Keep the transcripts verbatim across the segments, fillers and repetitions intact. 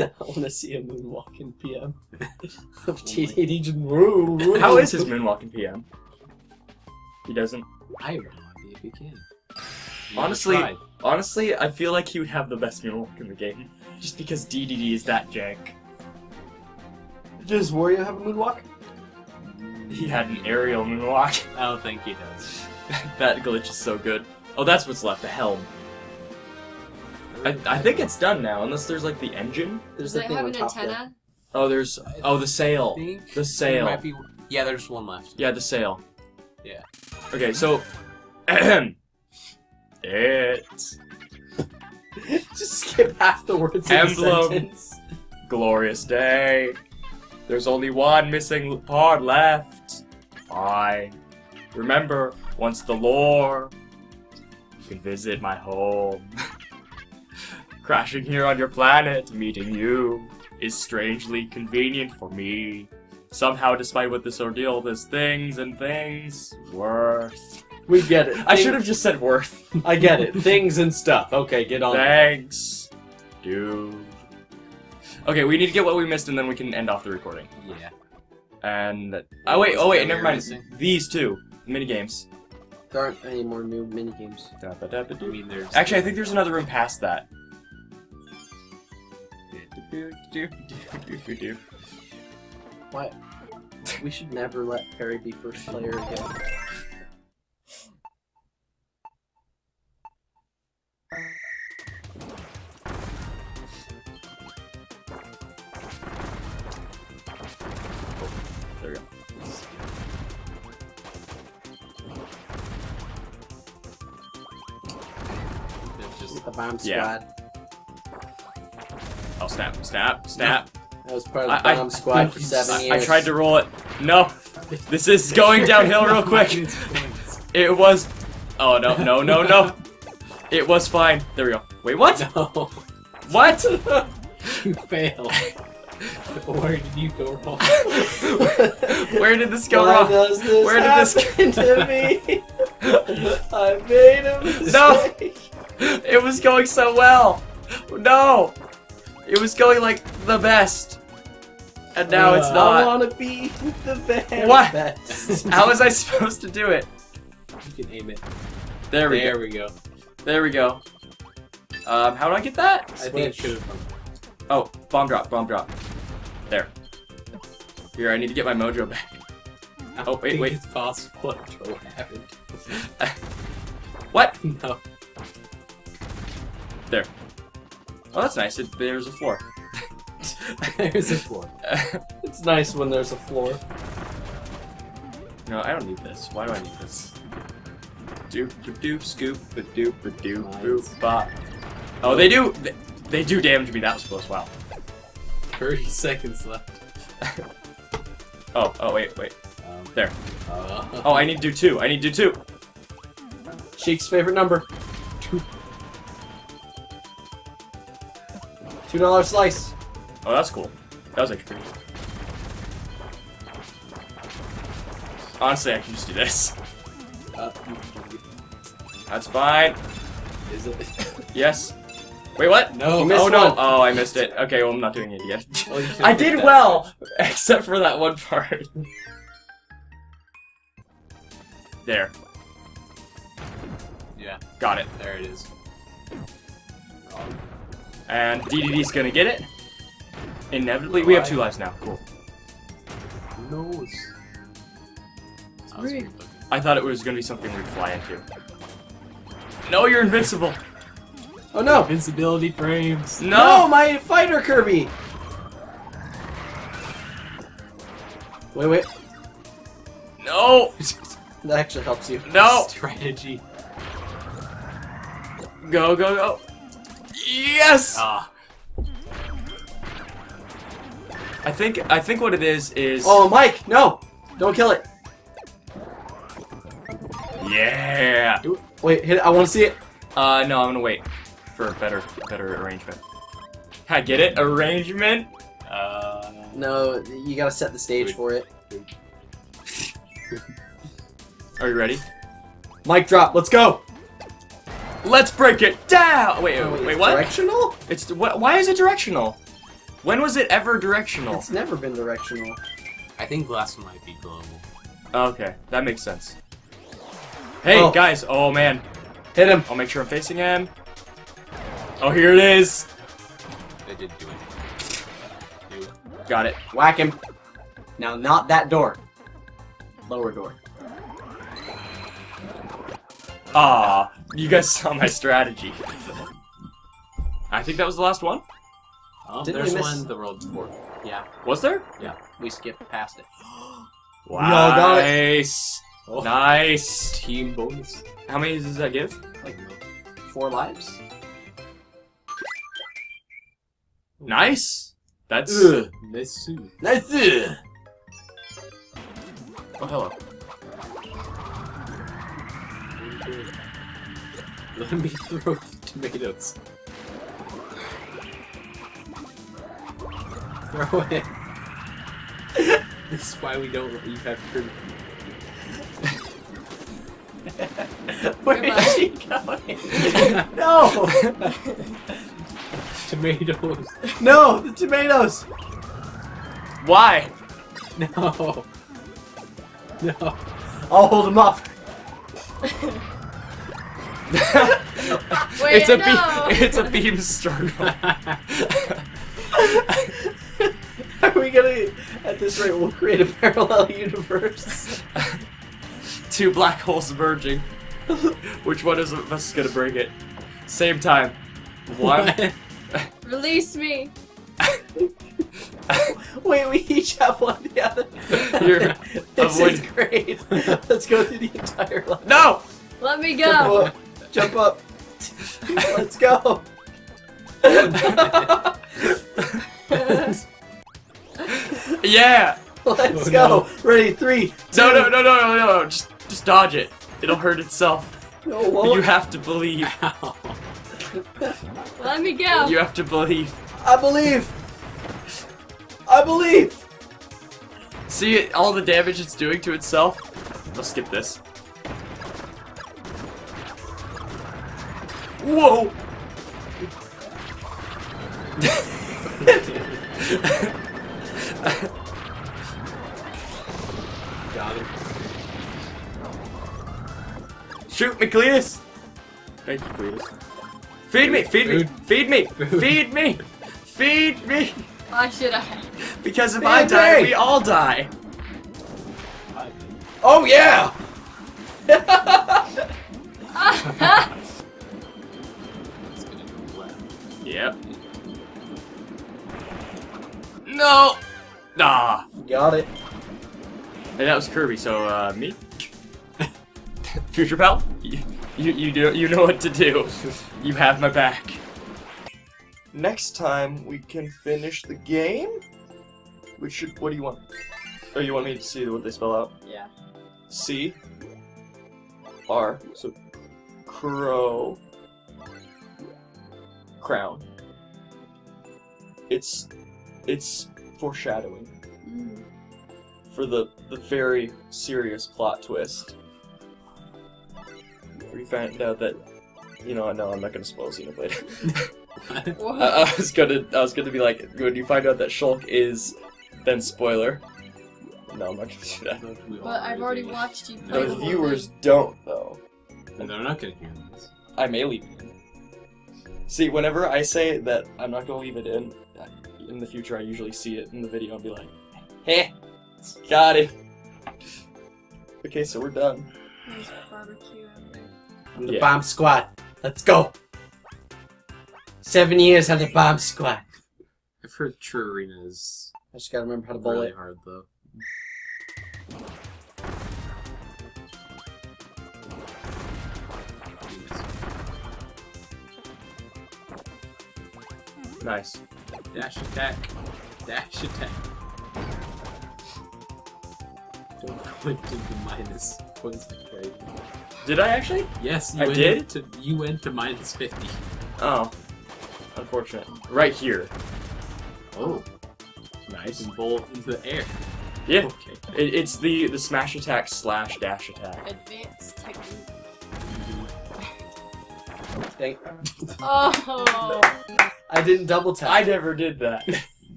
I want to see a moonwalking P M of D D D. Just... How is his moonwalking P M? He doesn't. I would be if he can. You honestly, honestly, I feel like he would have the best moonwalk in the game, just because D D D is that jank. Does Wario have a moonwalk? He had an aerial moonwalk. I don't think he does. That glitch is so good. Oh, that's what's left, the helm. I, I think it's done now, unless there's like the engine. There's Does the have an antenna? There. Oh, there's oh the sail. The sail. Might be, yeah, there's one left. Yeah, the sail. Yeah. Okay, so. it. Just skip half the words. Emblem. In the sentence. Glorious day. There's only one missing part left. Fine. Remember, once the lore, you can visit my home. Crashing here on your planet, meeting you, is strangely convenient for me. Somehow, despite what this ordeal is, things and things, worth. We get it. I should have just said worth. I get it. Things and stuff. Okay, get on. Thanks, dude. Okay, we need to get what we missed, and then we can end off the recording. Yeah. And oh wait, oh wait, never mind. These two mini games. There aren't any more new mini games. Actually, I think there's another room past that. Do, do, do, do, do. What? We should never let Perry be first player again. Oh, there we go. It's just the bomb squad. Yeah. Oh, snap, snap, snap. That was part of the bomb squad for seven years. I tried to roll it. No. This is going downhill real quick. It was... Oh, no, no, no, no. It was fine. There we go. Wait, what? No. What? You failed. Where did you go wrong? Where did this go wrong? Why does this Where did this happen to me? I made a mistake. No. It was going so well. No. It was going like the best, and now uh, it's not. I want to be the very what? best. How was I supposed to do it? You can aim it. There we there go. There we go. There we go. Um, how did I get that? Switch. I think it should have. Oh, bomb drop, bomb drop. There. Here, I need to get my mojo back. I oh wait, think wait. It's possible after what happened. What? No. There. Oh, that's nice. It, there's a floor. There's a floor. It's nice when there's a floor. No, I don't need this. Why do I need this? Doop doop doop scoop a doop a doop boop bop. Oh, they do. They, they do damage me. That was close. Wow. Thirty seconds left. oh, oh wait, wait. Um, there. Uh, oh, I need to do two. I need to do two. Sheik's favorite number. Two. Two dollar slice. Oh, that's cool. That was actually pretty cool. Honestly, I can just do this. Uh, that's fine. Is it? Yes. Wait, what? No. You oh no. One. Oh, I missed it. Okay, well I'm not doing it yet. Well, I did well, except for that one part. There. Yeah. Got it. There it is. Wrong. And D D D's gonna get it. Inevitably, we have two lives now. Cool. No, it's... That was weird. I thought it was gonna be something we'd fly into. No, you're invincible! Oh no! Invincibility frames. No! No, my fighter Kirby! Wait, wait. No! That actually helps you. No! Strategy. Go, go, go. Yes! Ah. I think I think what it is is. Oh, Mike! No! Don't kill it. Yeah. Wait, hit it. I want to see it. Uh, no, I'm gonna wait for a better better arrangement. I get it. Arrangement. Uh. No, you gotta set the stage wait. for it. Are you ready? Mic drop. Let's go. Let's break it down! Wait, wait, wait, wait what? Directional? It's, wh why is it directional? When was it ever directional? It's never been directional. I think last one might be global. Okay, that makes sense. Hey, oh. guys. Oh, man. Hit him. I'll make sure I'm facing him. Oh, here it is. They did do it. Dude. Got it. Whack him. Now, not that door. Lower door. Ah, you guys saw my strategy. I think that was the last one. Oh, there's one the world before. Yeah. Was there? Yeah. We skipped past it. Wow. Nice. Oh. Nice. Team bonus. How many does that give? Like four lives. Nice. That's Ugh. nice. Nice. Ugh. Oh, hello. Let me throw the tomatoes. Throw it. This is why we don't let you have Kirby. Where is she going? No! Tomatoes. No! The tomatoes! Why? No. No. I'll hold them up. Wait, it's, a no. beam, it's a beam struggle. Are we gonna, at this rate, we'll create a parallel universe? Two black holes merging. Which one is us gonna break it? Same time. One. Release me. Wait, we each have one the other. You're this avoiding. Is great. Let's go through the entire line. No! Let me go! Jump up. Jump up. Let's go. Yeah! Let's oh, go. No. Ready, three. Two. No, no, no, no, no, no. Just, just dodge it. It'll hurt itself. No, it won't. You have to believe. Let me go. You have to believe. I believe. I believe. See all the damage it's doing to itself? Let's skip this. Whoa! Got him. Shoot me, Cletus! Thank you, Cletus. Feed me! Feed me! Feed me! Feed me! Feed me! Why should I? Because if I die, we all die! Oh yeah! Yep. No! Nah. Got it. Hey, that was Kirby, so, uh, me? Future pal? You, you, you, do, you know what to do. You have my back. Next time, we can finish the game? We should, what do you want? Oh, you want me to see what they spell out? Yeah. C. R. So, crow. Crown. It's it's foreshadowing mm. for the the very serious plot twist. We found out that you know no I'm not gonna spoil Xenoblade. I, I was gonna I was gonna be like when you find out that Shulk is then spoiler. No, I'm not gonna do that. But I've already watched you. Play the viewers don't though. And they're not gonna hear this. I may leave. See, whenever I say that I'm not gonna leave it in, in the future I usually see it in the video and be like, heh, got it. Okay, so we're done. There's barbecue out there. I'm the yeah. bomb squad. Let's go. Seven years on the bomb squad. I've heard True Arena is. I just gotta remember how to bowl really it. Hard though. Nice. Dash attack. Dash attack. Don't go into the minus points to play. Did I actually? Yes, you I went did. To, you went to minus fifty. Oh, unfortunate. Right here. Oh, nice. And bolt into the air. Yeah. Okay. It, it's the the smash attack slash dash attack. Advanced technique. Thank. Oh. I didn't double tap. I never did that.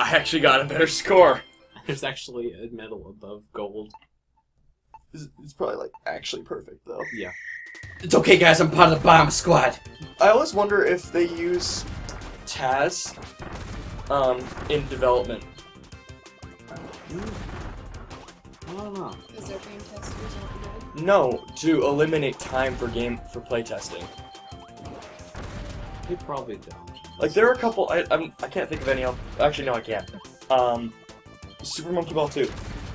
I actually got a better score. There's actually a medal above gold. It's probably, like, actually perfect, though. Yeah. It's okay, guys, I'm part of the bomb squad. I always wonder if they use Taz um, in development. I don't know. Is there game testers over there? No, to eliminate time for game for playtesting. They probably don't. Like, there are a couple... I I'm, I can't think of any... Else. Actually, no, I can't. Um, Super Monkey Ball Two.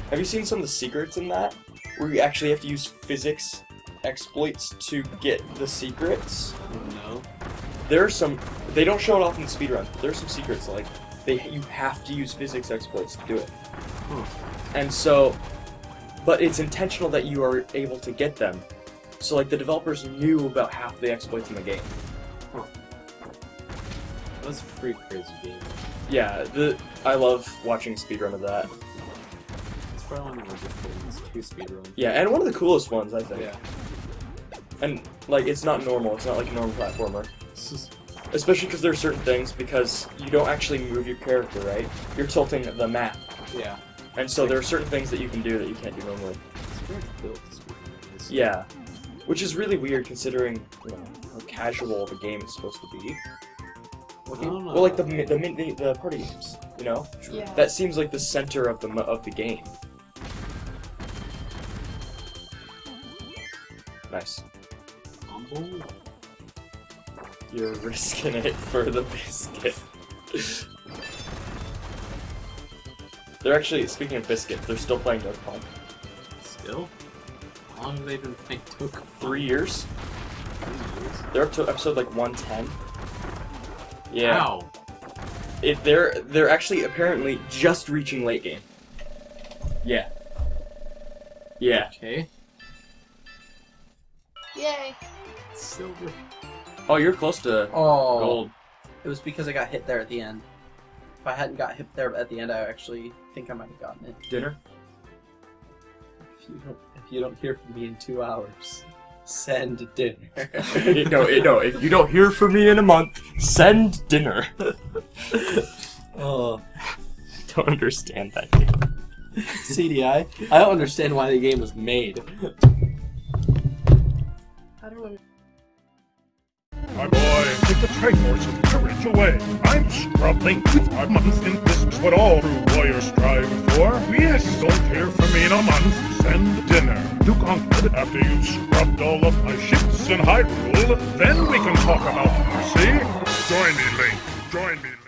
Have you seen some of the secrets in that? Where you actually have to use physics exploits to get the secrets. No. There are some... They don't show it off in the speedrun, but there are some secrets, like, they you have to use physics exploits to do it. Hmm. And so... But it's intentional that you are able to get them. So, like, the developers knew about half the exploits in the game. Huh. That's a pretty crazy game. Yeah, the I love watching a speedrun of that. Probably one of the difficult ones to speedrun. Yeah, and one of the coolest ones, I think. Yeah. And, like, it's not normal. It's not like a normal platformer. Just... Especially because there are certain things, because you don't actually move your character, right? You're tilting the map. Yeah. And so there are certain things that you can do that you can't do normally. It's very built to speedrun, isn't it? Yeah. Which is really weird, considering, you know, how casual the game is supposed to be. Well, you, well like, the, the, the, the party games, you know? Yeah. That seems like the center of the, of the game. Nice. Bumble? You're risking it for the biscuit. They're actually, speaking of biscuit, they're still playing Dark Pong. Still? How long have they been playing Dark Pong? Three years. Three years? They're up to episode like one ten. Yeah. Wow. It, they're, they're actually apparently just reaching late game. Yeah. Yeah. Okay. Yay! Silver. Oh, you're close to oh, gold. It was because I got hit there at the end. If I hadn't got hit there at the end, I actually think I might have gotten it. Dinner? If you don't, if you don't hear from me in two hours, send dinner. no, no, if you don't hear from me in a month, send dinner. Oh, I don't understand that game. C D I? I don't understand why the game was made. My boy, take the Triforce of Courage away. I'm struggling with our month, and this is what all true warriors strive for. Yes, don't hear from me in a month. Send dinner. You conquered after you've scrubbed all of my ships in Hyrule. Then we can talk about mercy. Join me, Link. Join me, Link.